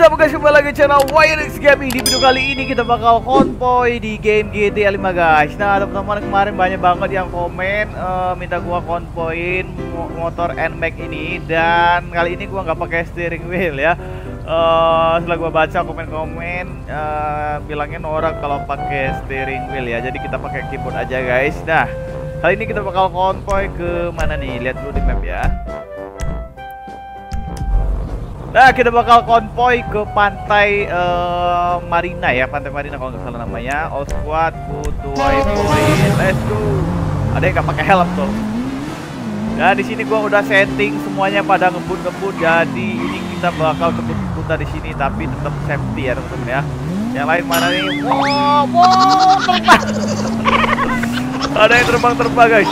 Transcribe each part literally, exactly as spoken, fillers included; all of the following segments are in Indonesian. What's up guys, kembali lagi channel Wayan X Gaming. Di video kali ini kita bakal konvoy di game G T A lima guys. Nah teman-teman, kemarin banyak banget yang komen uh, minta gua konvoyin motor Nmax ini. Dan kali ini gua nggak pakai steering wheel ya. Uh, setelah gua baca komen-komen uh, bilangin orang kalau pakai steering wheel ya. Jadi kita pakai keyboard aja guys. Nah kali ini kita bakal konvoy ke mana nih? Lihat dulu di map ya. Nah, kita bakal konvoy ke Pantai uh, Marina ya, Pantai Marina kalau nggak salah namanya. O-Squad, Kutuai Marine, let's go. Ada yang nggak pakai helm tuh. Nah, di sini gua udah setting semuanya pada ngebut-ngebut, jadi ini kita bakal ngebut-ngebutan di sini, tapi tetap safety ya teman-teman ya. Yang lain mana nih? Wow, wow, terbang. Ada yang terbang-terbang guys.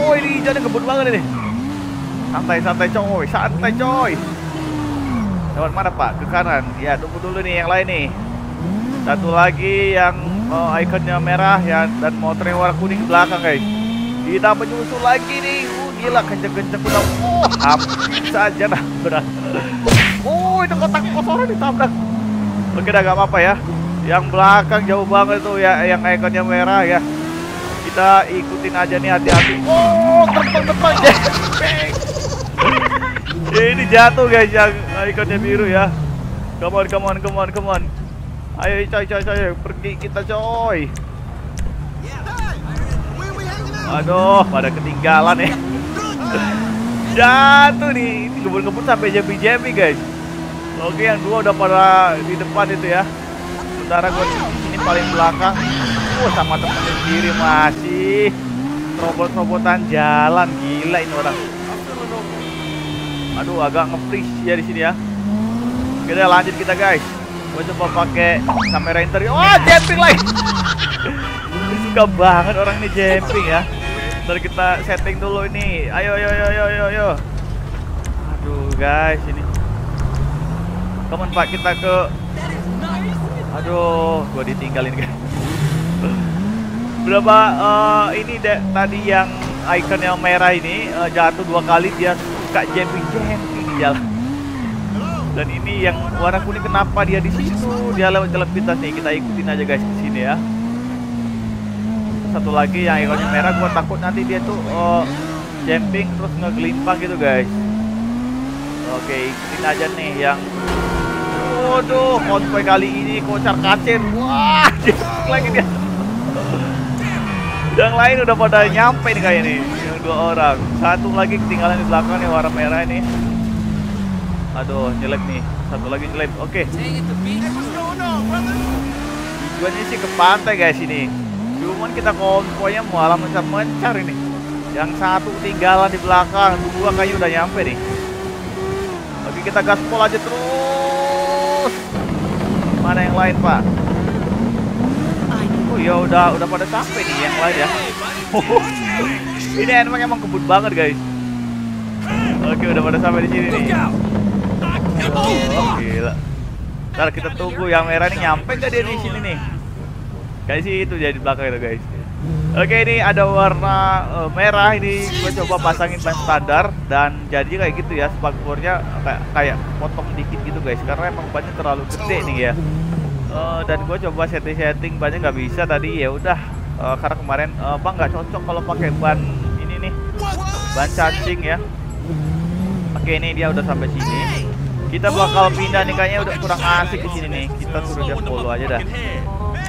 Oh, ini jadi ngebut banget ini. Santai-santai coy, santai coy. Lewat mana pak? Ke kanan. Ya tunggu dulu nih yang lain nih. Satu lagi yang oh, ikonnya merah ya, dan motornya warna kuning belakang guys. Kita menyusul lagi nih. Uh, gila kenceng-kenceng udah. Oh, hampir saja dah berat. Oh itu kotak kosong ditabrak. Oke dah, gak apa-apa ya. Yang belakang jauh banget tuh ya, yang ikonnya merah ya. Kita ikutin aja nih hati-hati. Oh terbang-terbang ya. Ini jatuh guys yang ikonnya biru ya. Come on, come on, come on, come on. Ayo coy, coy, coy, pergi kita coy. Aduh, pada ketinggalan ya. Jatuh nih, kebun-kebun sampai jambi-jambi guys. Oke, yang dua udah pada di depan itu ya. Sementara gue ini paling belakang. Oh, sama temen sendiri masih robot-robotan jalan, gila ini orang. Aduh, agak nge-freeze ya di sini ya. Kita lanjut kita guys. Gua coba pakai kamera interior. Oh, jumping lagi. Suka banget orang ini jumping ya. Ntar kita setting dulu ini. Ayo, ayo, ayo, ayo, ayo, ayo. Aduh, guys, ini. Teman Pak, kita ke. Aduh, gua ditinggalin guys. Berapa uh, ini deh, tadi yang icon yang merah ini uh, jatuh dua kali dia. Kak Jepi-Jepi di jalan. Dan ini yang warna kuning kenapa dia di situ? Dia lewat jalan pintas nih. Kita ikutin aja guys di sini ya. Satu lagi yang ikonnya merah, gua takut nanti dia tuh oh, jumping terus ngegelimpang gitu guys. Oke, ikutin aja nih yang. Waduh, konvoy kali ini kocar kacir. Wah, lagi dia. Yang lain udah pada nyampe nih kayak nih. Dua orang, satu lagi ketinggalan di belakang nih warna merah ini. Aduh, jelek nih. Satu lagi jelek. Oke. Okay. Tujuannya sih ke pantai guys ini. Cuman kita konvoynya malah mencar-mencar ini. Yang satu ketinggalan di belakang, dua kayu udah nyampe nih. Oke, kita gaspol aja terus. Mana yang lain pak? Oh ya udah, udah pada sampai nih yang lain ya. Ini emang emang kebut banget guys. Oke, udah pada sampai di sini nih. Oh, gila. Ntar kita tunggu yang merah nih nyampe gak dia di sini nih. Guys itu jadi belakang itu guys. Oke, ini ada warna uh, merah ini. Gue coba pasangin ban standar dan jadi kayak gitu ya. Spakbornya kayak kayak potong dikit gitu guys. Karena emang bannya terlalu gede nih ya. Uh, dan gue coba setting-setting bannya nggak bisa tadi ya udah. Uh, karena kemarin uh, bang nggak cocok kalau pakai ban ini nih, ban cacing ya. Oke, ini dia udah sampai sini. Kita bakal pindah nih, kayaknya udah kurang asik di sini nih. Kita suruh dia follow aja dah.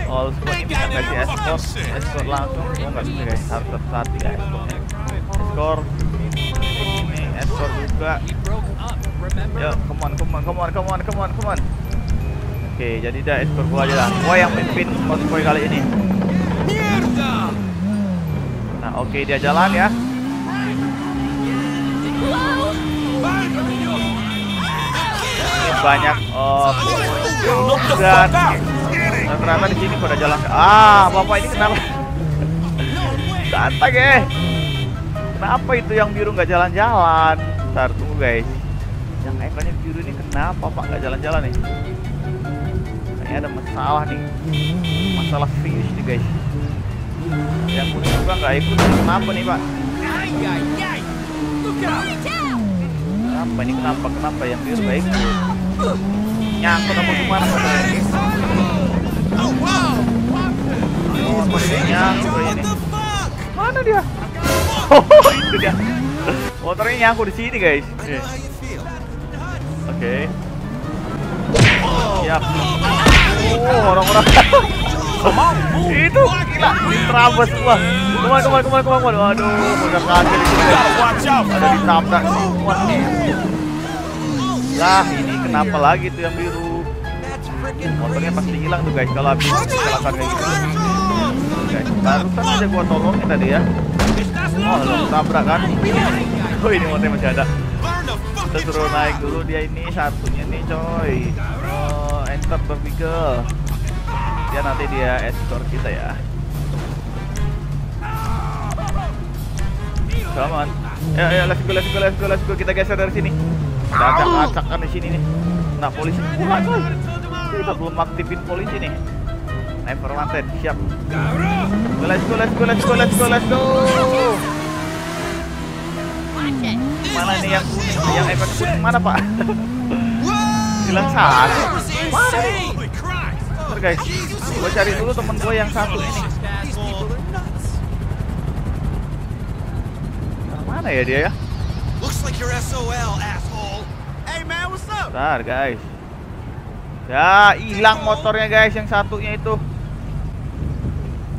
All squadnya kita kasih escort, escort langsung. Oh nggak bisa guys, harus tersat ya escortnya. Escort ini, escort juga. Yo, come on, come on, come on, come on, come on, come on. Oke, jadi dah escort gua aja lah. Gua yang pimpin konvoy kali ini. Nah, oke okay, dia jalan ya. Ini banyak oh, dan ternyata di sini pada jalan. Ah, bapak ini kenapa? Santai guys. Kenapa itu yang biru nggak jalan-jalan? Ntar tunggu guys. Yang ikonnya biru ini kenapa pak nggak jalan-jalan nih? Kayaknya ada masalah nih. Masalah finish nih guys. Yang kuning juga nggak ikut, kenapa nih pak? Kenapa ini, kenapa, kenapa yang biru nggak ikut? nyangkut apa gimana katanya. Oh, motornya nyangkut ini. Mana dia? Oh, itu dia. Motornya nyangkut di sini, guys. Oke. Okay. Siap. Oh, orang-orang. Oh, itu gila, terabas semua. Kemana, kemana, kemana, kemana. Waduh, bener kaget itu. Ada ditabrak semua nih. Lah, ini kenapa lagi tuh yang biru? Motornya pasti hilang tuh, guys, kalau habis kecelakaan kayak gitu. Guys, barusan aja gua tolongin tadi ya. Oh, lo tabrak kan? Oh, ini motornya masih ada. Kita suruh naik dulu dia ini satunya nih, coy. Oh, enter berpikir. Ya nanti dia escort kita ya. Come on. Ya ya let's go, let's go, let's go, let's go. Kita geser dari sini. Acak-acakan di sini nih. Nah, polisi pula coy. Kita belum aktifin polisi nih. Never wanted, siap. Let's go, let's go, let's go, let's go, let's go. Mana nih yang kuning, yang efek kuning mana, Pak? Hilang satu. Mana? Guys, gue cari dulu temen gue yang satu ini. Nah, mana ya dia ya? Bentar guys. Ya hilang motornya guys yang satunya itu.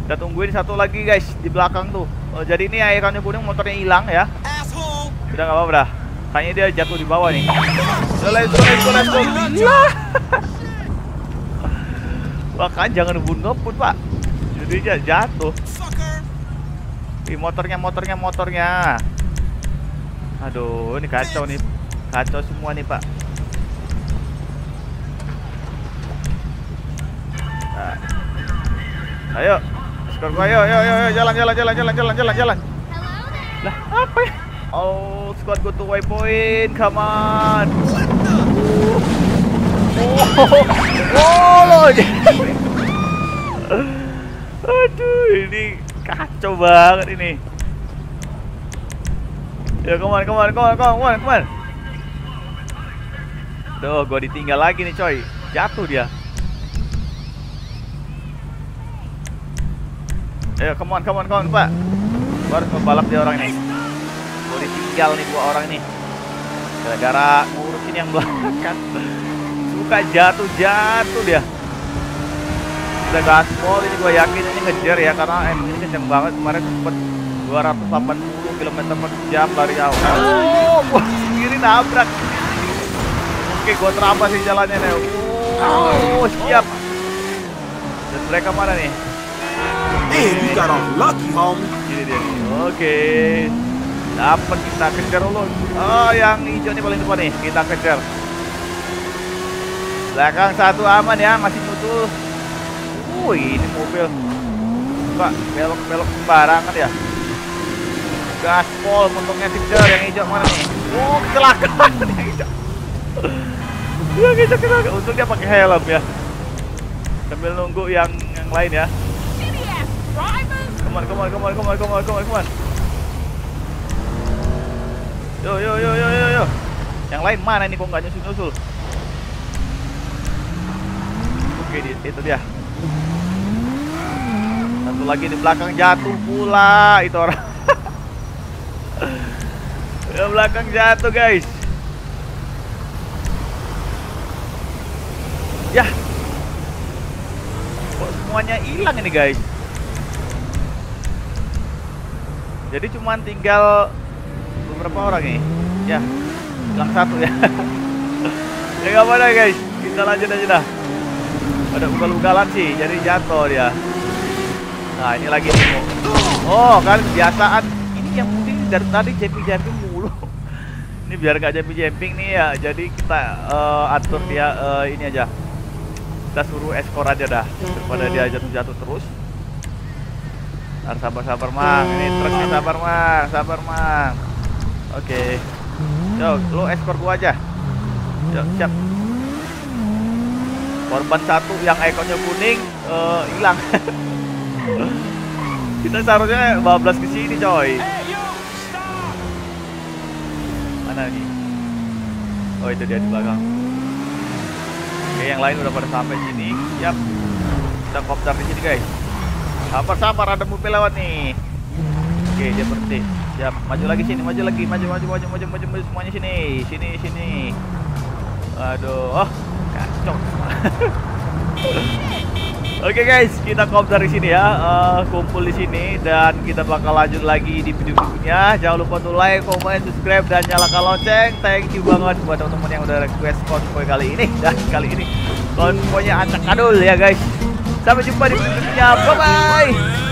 Kita tungguin satu lagi guys di belakang tuh. Oh, jadi ini airannya kuning motornya hilang ya. Udah nggak apa-apa dah. Kayaknya dia jatuh di bawah nih. Let's go, let's go, let's go. Bahkan jangan ngebut-ngebut pak, jadi jatuh. Ih, motornya, motornya, motornya. Aduh, ini kacau nih, kacau semua nih pak. Nah. Ayo, skor gua, ayo, ayo, ayo, jalan, jalan, jalan, jalan, jalan, jalan, jalan. Lah, apa ya? Oh, squad go to waypoint, come on. Oh, aduh, ini kacau banget ini. Ya, kemana, kemana, kemana, kemana, kemana. Duh, gua ditinggal lagi nih coy. Jatuh dia. Ayo, kemana, kemana, kemana, pak. Gua harus membalap dia orang ini. Gua ditinggal nih dua orang nih. Gara-gara ngurusin yang belakang. Suka jatuh-jatuh dia. Udah gaspol ini, gue yakin ini ngejar ya, karena em ini kenceng banget. Kemarin sempet dua ratus delapan puluh kilometer per jam lari awal. Oh, gue sendiri nabrak. Oke, gue terabas di jalannya nih. Oh, siap. Dan mereka mana nih? Ini dia. Oke, dapat kita kejar dulu. Oh, yang hijau nih paling depan nih, kita kejar. Belakang satu aman ya, masih nutul. Wih, ini mobil pak belok-belok sembarangan ya. Gaspol, untungnya kejar yang hijau mana nih? Oh, kecelakaan yang hijau. Yang hijau kecelakaan. Untung dia pakai helm ya. Sambil nunggu yang yang lain ya. Come on, come on, come on, come on, come on, come on, come on. Yo, yo, yo, yo, yo, yo. Yang lain mana nih kok nggak nyusul-nyusul? Oke, itu dia. Satu lagi di belakang jatuh pula itu orang. Di belakang jatuh guys. Ya. Kok semuanya hilang ini guys. Jadi cuman tinggal beberapa orang nih. Ya. Hilang satu ya. Ya nggak apa-apa guys. Kita lanjut aja dah. Ada ugal-ugalan sih, jadi jatuh dia. Nah, ini lagi nih. Oh, kan kebiasaan. Ini yang penting dari tadi jumping-jumping mulu. Ini biar nggak jumping-jumping nih ya. Jadi kita uh, atur dia uh, ini aja. Kita suruh eskor aja dah, daripada dia jatuh-jatuh terus. Nah, sabar-sabar mang. Ini truknya sabar mang, sabar mang. Oke. Yo, lo eskor gua aja. Yo, siap. Korban satu yang ikonnya kuning uh, hilang. Kita seharusnya bablas ke sini, coy. Mana nih? Oh, itu dia di belakang. Oke, yang lain udah pada sampai sini. Siap, udah kopdar di sini guys. Sabar-sabar, ada mobil lewat nih. Oke, dia berhenti. Siap, maju lagi sini, maju lagi, maju, maju, maju, maju, maju, maju semuanya sini, sini, sini. Aduh, oh, kacau. Oke guys, kita kopdar di sini ya, uh, kumpul di sini dan kita bakal lanjut lagi di video berikutnya. Jangan lupa untuk like, comment, subscribe dan nyalakan lonceng. Thank you banget buat teman-teman yang udah request konvoy kali ini dan kali ini konvoynya acak-adul ya guys. Sampai jumpa di video berikutnya, bye bye.